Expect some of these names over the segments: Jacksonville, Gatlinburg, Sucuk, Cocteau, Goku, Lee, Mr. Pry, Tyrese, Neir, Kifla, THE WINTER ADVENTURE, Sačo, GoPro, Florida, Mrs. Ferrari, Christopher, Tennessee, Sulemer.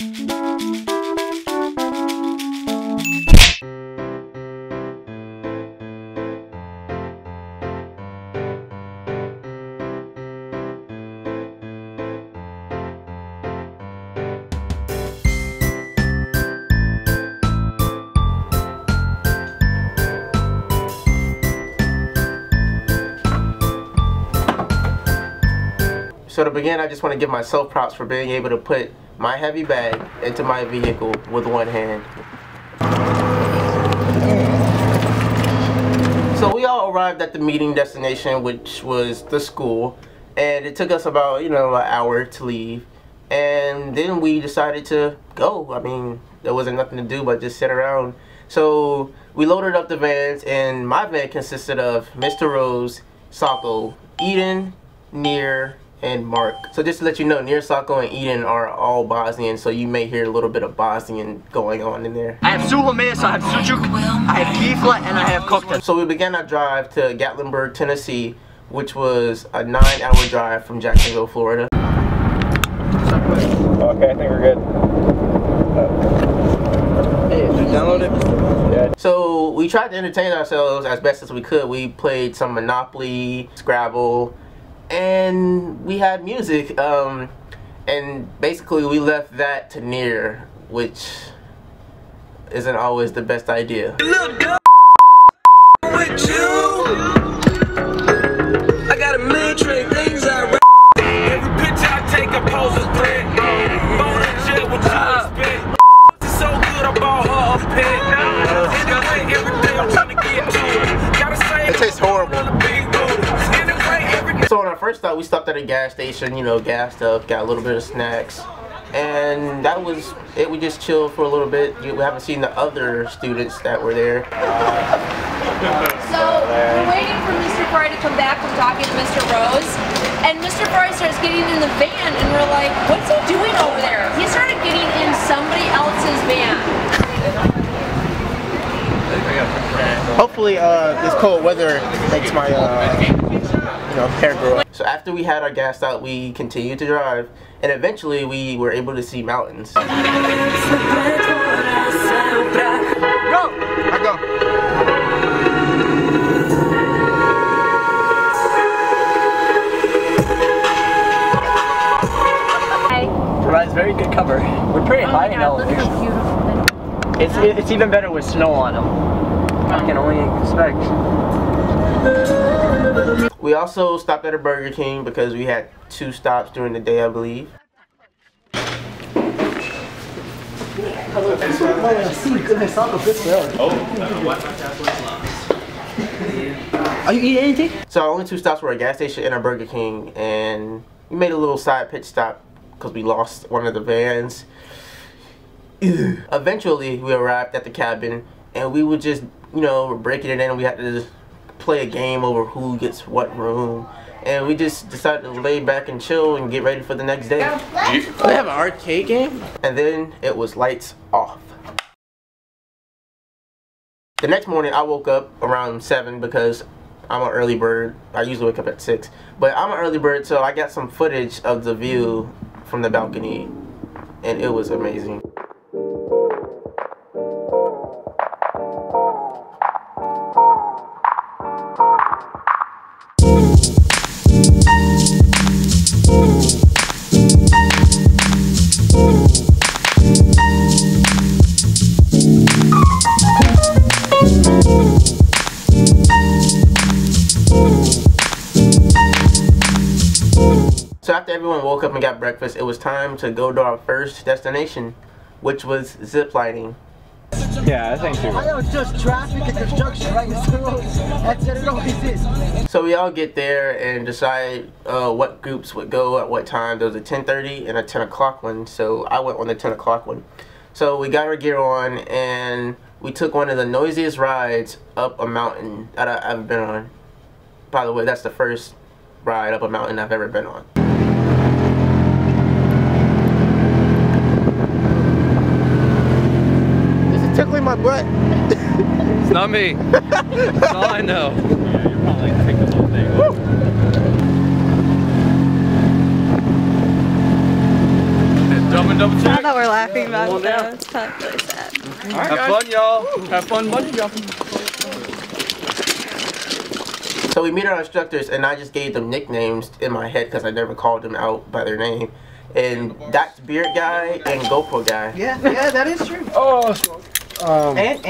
So to begin, I just want to give myself props for being able to put my heavy bag into my vehicle with one hand. So we all arrived at the meeting destination, which was the school, and it took us about, you know, an hour to leave. And then we decided to go. I mean, there wasn't nothing to do but just sit around. So we loaded up the vans, and my van consisted of Mr. Rose, Sačo, Eden, Neir, and Mark. So just to let you know, Neir, Sačo, and Eden are all Bosnian, so you may hear a little bit of Bosnian going on in there. I have Sulemer, so I have Sucuk, I have Kifla, and I have Cocteau. So we began our drive to Gatlinburg, Tennessee, which was a 9-hour drive from Jacksonville, Florida. Okay, I think we're good. Hey, did you download it? Yeah. So we tried to entertain ourselves as best as we could. We played some Monopoly, Scrabble, and we had music, and basically we left that to Neir, which isn't always the best idea. Look up with you. I got a million trillion things I read. Every picture I take, I pose a threat. Bone and jet, what you expect? It's so good, I bought her a pet. Anyway, every day I'm trying to get to it. Gotta say, it tastes horrible. So on our first stop, we stopped at a gas station, you know, gassed up, got a little bit of snacks, and that was it. We just chilled for a little bit. We haven't seen the other students that were there. So we're waiting for Mr. Pry to come back from talking to Mr. Rose, and Mr. Pry starts getting in the van, and we're like, what's he doing over there? He started getting in somebody else's van. Hopefully this cold weather makes my hair grow up. So after we had our gas out, we continued to drive, and eventually we were able to see mountains. Go! I go! Provides very good cover. We're pretty high in elevation. It's even better with snow on them. I can only expect. We also stopped at a Burger King because we had 2 stops during the day, I believe. Are you eating anything? So our only 2 stops were a gas station and a Burger King, and we made a little side pit stop because we lost one of the vans. Eventually, we arrived at the cabin, and we would just, you know, we're breaking it in, and we had to just play a game over who gets what room. And we just decided to lay back and chill and get ready for the next day. They have an arcade game? And then it was lights off. The next morning, I woke up around 7 because I'm an early bird. I usually wake up at 6. But I'm an early bird, so I got some footage of the view from the balcony. And it was amazing. So after everyone woke up and got breakfast, it was time to go to our first destination, which was ziplining. Yeah, I think so. I know, just traffic and construction right next to the road. That's what it always is. So we all get there and decide what groups would go at what time. There was a 10:30 and a 10 o'clock one, so I went on the 10 o'clock one. So we got our gear on and we took one of the noisiest rides up a mountain that I've ever been on. By the way, that's the first ride up a mountain I've ever been on. Tickling my butt. It's not me. That's all I know. Yeah, you're probably like, take the whole thing. Woo. Double check. Now that we're laughing about it, though, it's kind of really sad. All right, have fun, y'all. Have fun bungee jumping. So we meet our instructors, and I just gave them nicknames in my head because I never called them out by their name. And that's Beard Guy and GoPro Guy. Yeah, yeah, that is true. Oh. And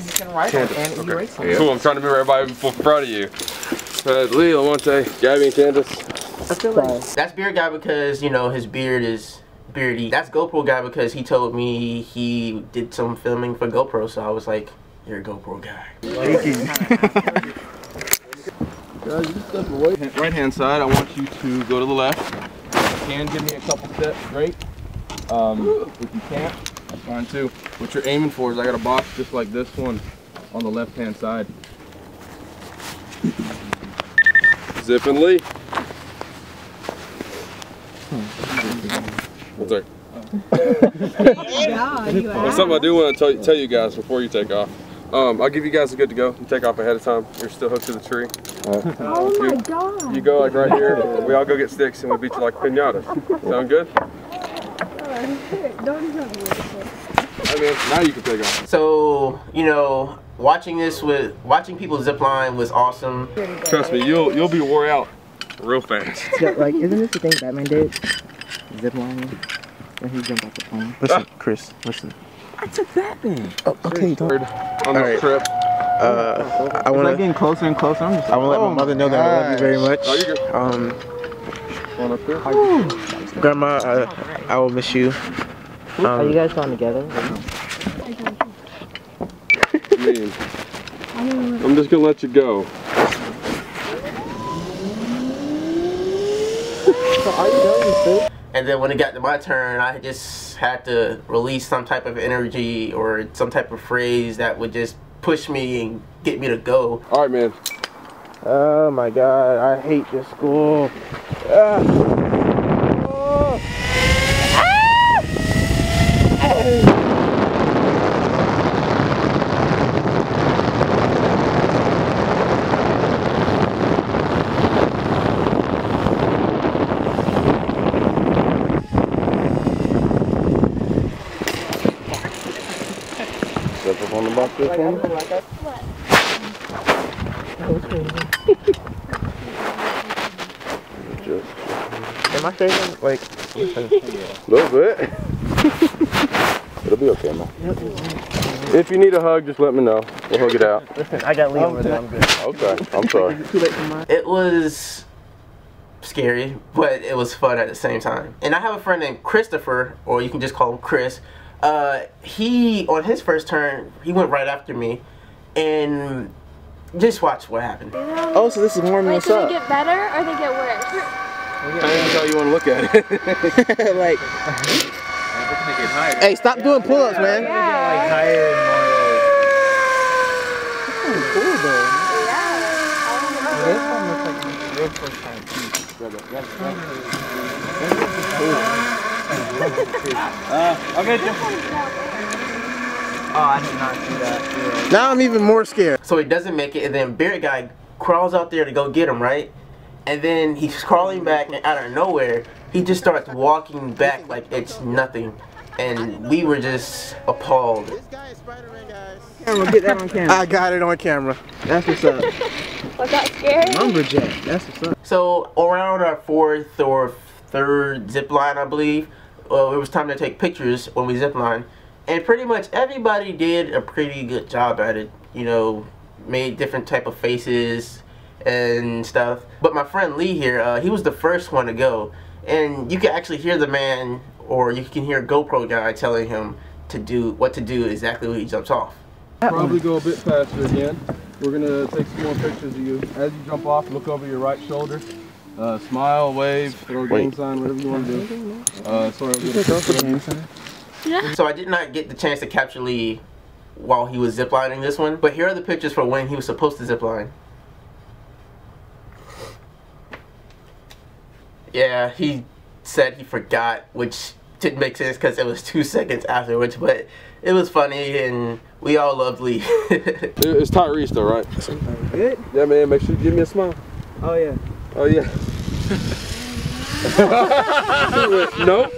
you can write Candace. And okay. Erase them. Cool, I'm trying to remember everybody in front of you. Lee, Lamonte, Gabby, and Candace. I feel like that's Beard Guy because, you know, his beard is beardy. That's GoPro Guy because he told me he did some filming for GoPro, so I was like, you're a GoPro Guy. Thank you. Guys, you just step away. Right hand side, I want you to go to the left. If you can, give me a couple steps straight. If you can't, that's fine too. What you're aiming for is I got a box just like this one on the left hand side. Zip and Lee. What's that? That's something I do want to tell you guys before you take off. I'll give you guys a good to go. You take off ahead of time. You're still hooked to the tree. Oh my God. You go like right here. We all go get sticks and we beat you like pinatas. Sound good? I mean, now you can take off. So, you know, watching people zip line was awesome. Trust me, you'll be wore out real fast. Yeah, like, isn't this the thing Batman did? Zip line when he jumped off the plane. Listen, Chris, listen. I took Batman. Oh, okay, don't. On the trip. I want. It's like getting closer and closer. I'm just. I want to let my mother know that I love you very much. Oh, you're good. Up here. Grandma, I will miss you. Are you guys going together? I'm just gonna let you go. And then when it got to my turn, I just had to release some type of energy or some type of phrase that would just push me and get me to go. All right, man. Oh my God, I hate this school. Oh. Step up on the box this one. What? That was crazy. Am I shaking? Like, a little bit. It'll be okay, man. If you need a hug, just let me know. We'll hug it out. Listen, I got Lee over there. I'm good. Okay, I'm sorry. Is it too late for mine? It was scary, but it was fun at the same time. And I have a friend named Christopher, or you can just call him Chris. He, on his first turn, he went right after me, and just watch what happened. Oh, so this is warming us up. Do they get better or they get worse? I don't know how you want to look at it. Like, hey, stop doing pull-ups, man. Yeah. Okay. Oh, I did not do that. Yeah. Now I'm even more scared. So he doesn't make it, and then Beard Guy crawls out there to go get him, right? And then he's crawling back, and out of nowhere, he just starts walking back like it's nothing. And we were just appalled. This guy is Spider-Man, guys. Camera, get that on camera. I got it on camera. That's what's up. Was that scary? Lumberjack, that's what's up. So around our fourth or third zip line, I believe, it was time to take pictures when we ziplined, and pretty much everybody did a pretty good job at it, you know, made different type of faces and stuff. But my friend Lee here, he was the first one to go, and you can actually hear the man, or you can hear GoPro Guy telling him to do what to do exactly when he jumps off. Probably go a bit faster again. We're gonna take some more pictures of you. As you jump off, look over your right shoulder. Smile, wave, throw a game sign, whatever you want to do. Sorry, we're gonna throw a game sign. Yeah. So I did not get the chance to capture Lee while he was ziplining this one, but here are the pictures for when he was supposed to zipline. Yeah, he said he forgot, which didn't make sense because it was 2 seconds afterwards, but it was funny and we all loved Lee. It's Tyrese though, right? Good? Yeah, man, make sure you give me a smile. Oh, yeah. Oh yeah. Nope.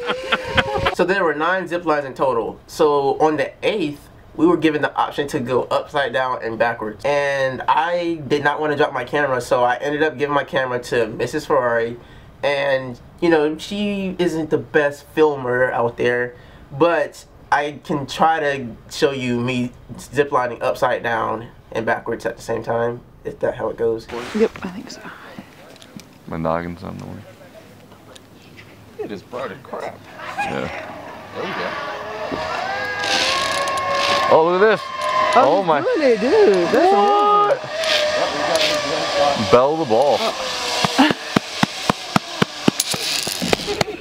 So there were 9 zip lines in total. So on the 8th, we were given the option to go upside down and backwards. And I did not want to drop my camera, so I ended up giving my camera to Mrs. Ferrari. And, you know, she isn't the best filmer out there, but I can try to show you me ziplining upside down and backwards at the same time. Is that how it goes? Yep, I think so. My noggin's on the way. It is bright as crap. Yeah. There you go. Oh, look at this. Oh my. Really, dude. That's awesome. Bell the ball.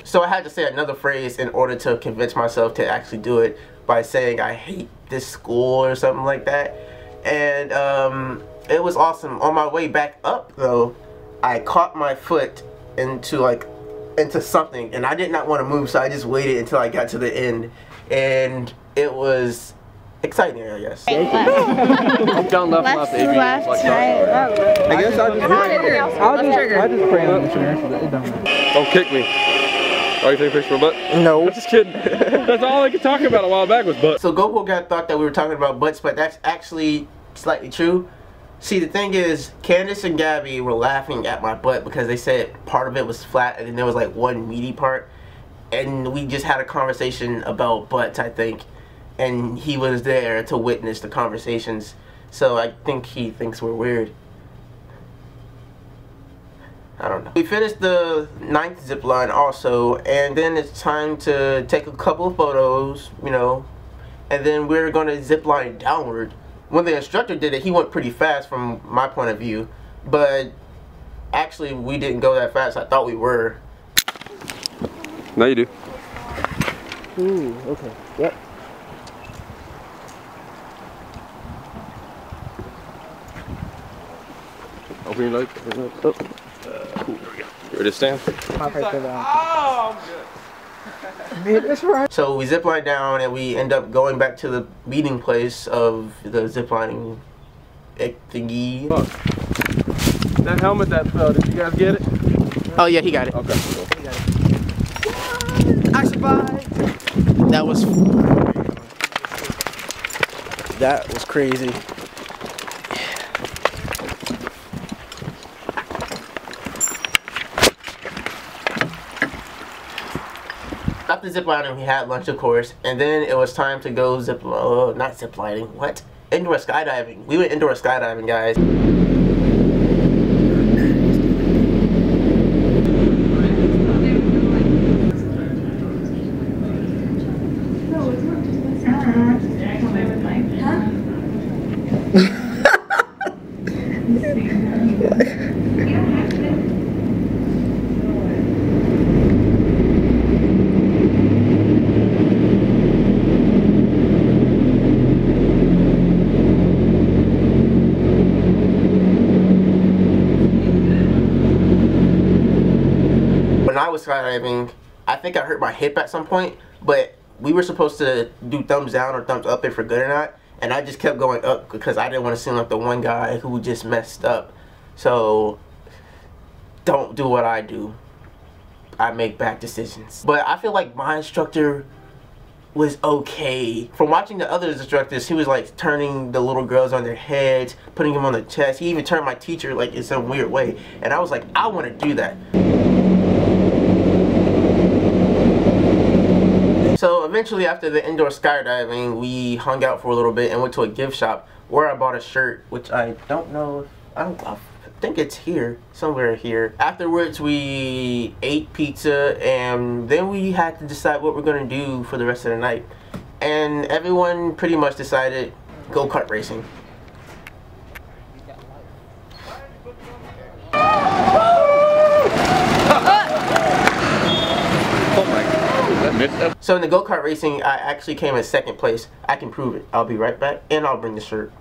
So I had to say another phrase in order to convince myself to actually do it by saying I hate this school or something like that. And it was awesome. On my way back up though, I caught my foot into something, and I did not want to move, so I just waited until I got to the end, and it was exciting, I guess. Down left, right. I guess I'll just pray on the trigger. Don't kick me. Are you taking a picture of my butt? No. I'm just kidding. That's all I could talk about a while back was butt. So Goku got thought that we were talking about butts, but that's actually slightly true. See, the thing is, Candace and Gabby were laughing at my butt because they said part of it was flat and then there was like one meaty part. And we just had a conversation about butts, I think. And he was there to witness the conversations. So I think he thinks we're weird. I don't know. We finished the 9th zip line also, and then it's time to take a couple of photos, you know, and then we're going to zip line downward. When the instructor did it, he went pretty fast from my point of view, but actually we didn't go that fast. I thought we were. Now you do. Ooh, okay. Yep. Open your leg. Oh. Cool. There we go. Ready to stand? Like, oh, I'm good. That's right. So we zip line down, and we end up going back to the meeting place of the ziplining thingy. Fuck. That helmet that fell, did you guys get it? Oh yeah, he got it. Okay. He got it. I survived. That was crazy. After ziplining, we had lunch, of course, and then it was time to go indoor skydiving. We went indoor skydiving, guys. Skydiving, I think I hurt my hip at some point, but we were supposed to do thumbs down or thumbs up if we're good or not, and I just kept going up because I didn't want to seem like the one guy who just messed up. So don't do what I do. I make bad decisions. But I feel like my instructor was okay. From watching the other instructors, he was like turning the little girls on their heads, putting them on their chest. He even turned my teacher like in some weird way, and I was like, I want to do that. So eventually after the indoor skydiving, we hung out for a little bit and went to a gift shop where I bought a shirt, which I don't know, I think it's here, somewhere here. Afterwards we ate pizza, and then we had to decide what we're gonna do for the rest of the night. And everyone pretty much decided go-kart racing. So in the go-kart racing, I actually came in 2nd place. I can prove it. I'll be right back, and I'll bring the shirt.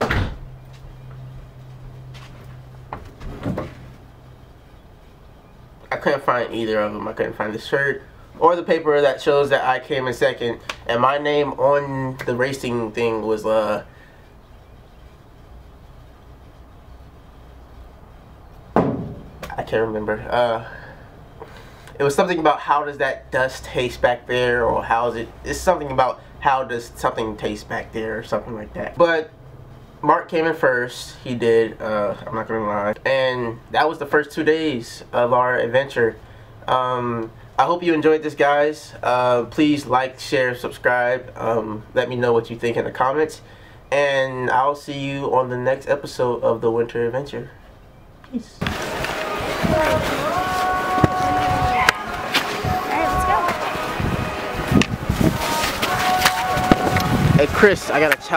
I couldn't find either of them. I couldn't find the shirt or the paper that shows that I came in 2nd, and my name on the racing thing was I can't remember. It was something about how does that dust taste back there, or how is it, it's something about how does something taste back there or something like that. But Mark came in first, he did, I'm not gonna lie, and that was the first 2 days of our adventure. I hope you enjoyed this, guys. Please like, share, subscribe, let me know what you think in the comments, and I'll see you on the next episode of The Winter Adventure. Peace. Hey Chris, I got a challenge.